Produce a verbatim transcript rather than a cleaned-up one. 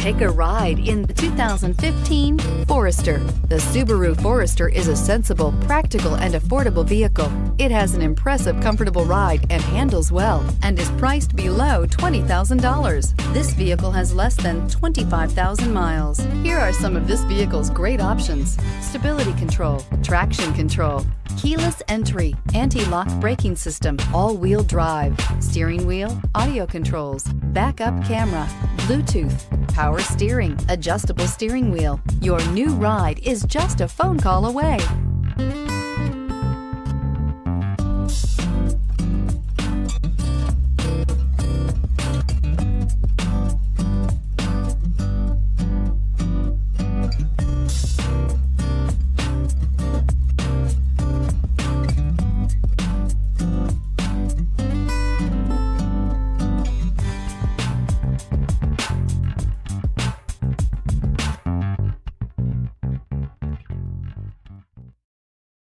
Take a ride in the two thousand fifteen Forester. The Subaru Forester is a sensible, practical, and affordable vehicle. It has an impressive, comfortable ride and handles well, and is priced below twenty thousand dollars. This vehicle has less than twenty-five thousand miles. Here are some of this vehicle's great options: stability control, traction control, keyless entry, anti-lock braking system, all-wheel drive, steering wheel audio controls, backup camera, Bluetooth, power steering, adjustable steering wheel. Your new ride is just a phone call away.